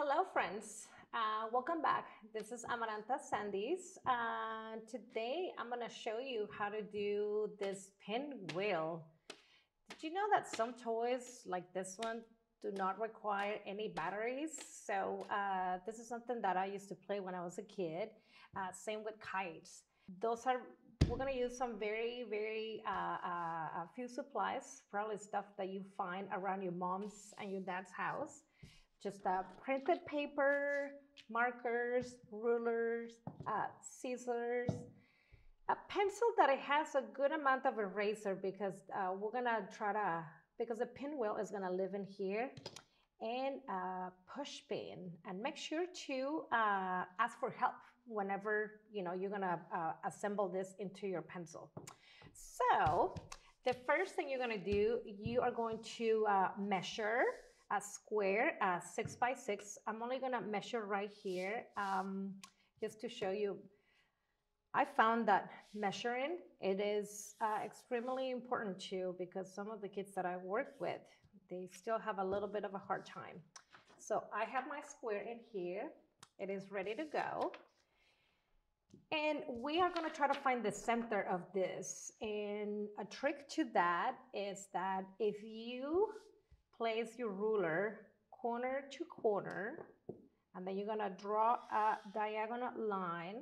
Hello friends, welcome back. This is Amaranta Sandys. Today I'm going to show you how to do this pinwheel. Did you know that some toys like this one do not require any batteries? So this is something that I used to play when I was a kid. Same with kites. We're going to use some very, very few supplies, probably stuff that you find around your mom's and your dad's house. Just printed paper, markers, rulers, scissors, a pencil that it has a good amount of eraser because because the pinwheel is gonna live in here, and a push pin. And make sure to ask for help whenever you're gonna assemble this into your pencil. So the first thing you're gonna do, you are going to measure a square, 6 by 6. I'm only gonna measure right here just to show you. I found that measuring, it is extremely important too, because some of the kids that I work with, they still have a little bit of a hard time. So I have my square in here. It is ready to go. And we are going to try to find the center of this. And a trick to that is that if you place your ruler corner to corner, and then you're gonna draw a diagonal line,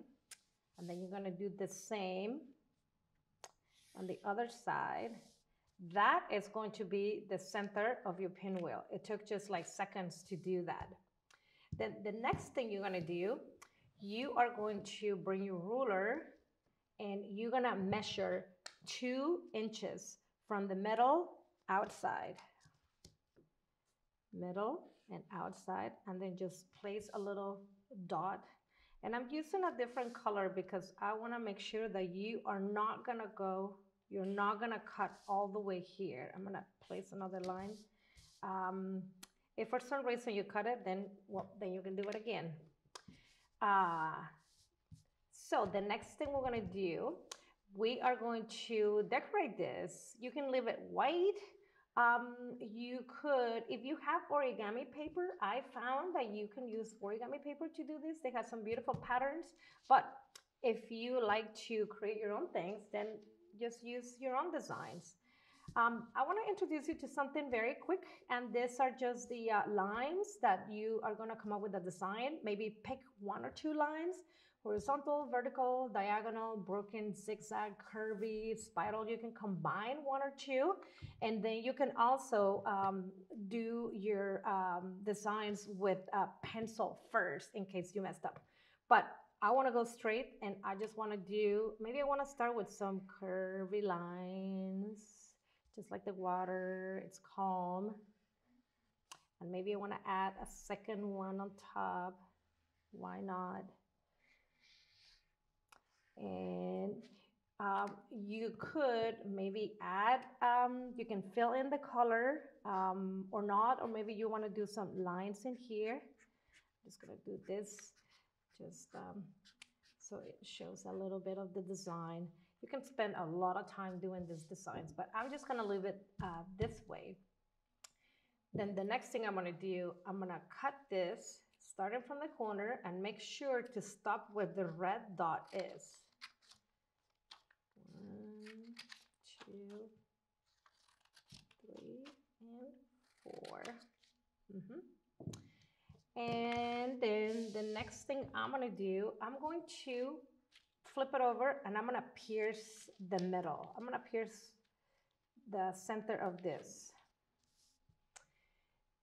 and then you're gonna do the same on the other side. That is going to be the center of your pinwheel. It took just like seconds to do that. Then the next thing you're gonna do, you are going to bring your ruler and you're gonna measure 2 inches from the middle outside. Middle and outside, and then just place a little dot. And I'm using a different color because I want to make sure that you are not going to go, you're not going to cut all the way here. I'm going to place another line. If for some reason you cut it, then then you can do it again. So the next thing we're going to do, we are going to decorate this. You can leave it white. You could, if you have origami paper, I found that you can use origami paper to do this. They have some beautiful patterns, but if you like to create your own things, then just use your own designs. I want to introduce you to something very quick, and these are just the lines that you are going to come up with a design. Maybe pick 1 or 2 lines, horizontal, vertical, diagonal, broken, zigzag, curvy, spiral. You can combine 1 or 2, and then you can also do your designs with a pencil first in case you messed up. But I want to go straight, and I just want to do, maybe I want to start with some curvy lines. Just like the water, it's calm. And maybe I want to add a second one on top. Why not? And you could maybe add, you can fill in the color or not, or maybe you want to do some lines in here. I'm just going to do this just so it shows a little bit of the design. You can spend a lot of time doing these designs, but I'm just going to leave it this way. Then the next thing I'm going to do, I'm going to cut this starting from the corner and make sure to stop where the red dot is. 1, 2, 3, and 4. And then the next thing I'm going to do, I'm going to flip it over, and I'm going to pierce the middle. I'm going to pierce the center of this.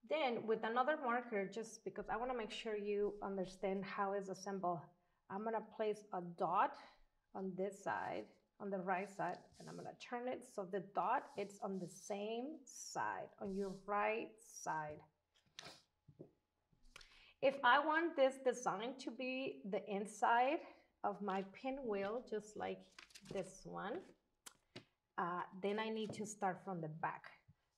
Then with another marker, just because I want to make sure you understand how it's assembled, I'm going to place a dot on this side, on the right side, and I'm going to turn it so the dot is on the same side, on your right side. If I want this design to be the inside of my pinwheel, just like this one, then I need to start from the back.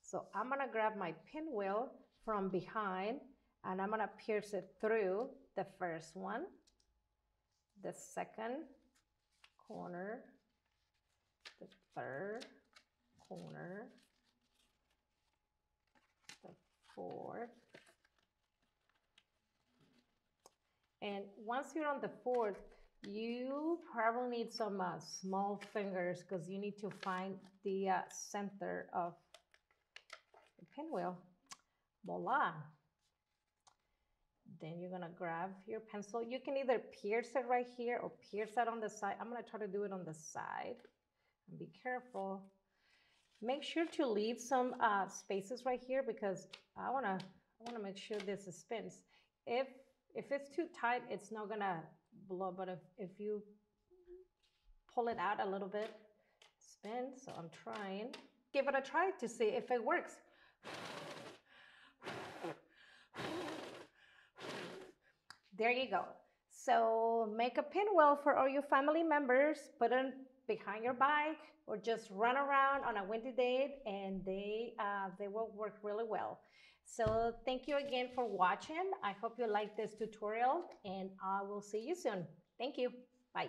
So I'm gonna grab my pinwheel from behind, and I'm gonna pierce it through the first one, the second corner, the third corner, the fourth, And once you're on the fourth, you probably need some small fingers because you need to find the center of the pinwheel. Voila. Then you're going to grab your pencil. You can either pierce it right here or pierce that on the side. I'm going to try to do it on the side. And be careful. Make sure to leave some spaces right here because I want to make sure this spins. If it's too tight, it's not going to blow. But if you pull it out a little bit, spin. So I'm trying. Give it a try to see if it works. There you go. So make a pinwheel for all your family members, put it behind your bike or just run around on a windy day, and they will work really well. So thank you again for watching. I hope you liked this tutorial, and I will see you soon. Thank you. Bye.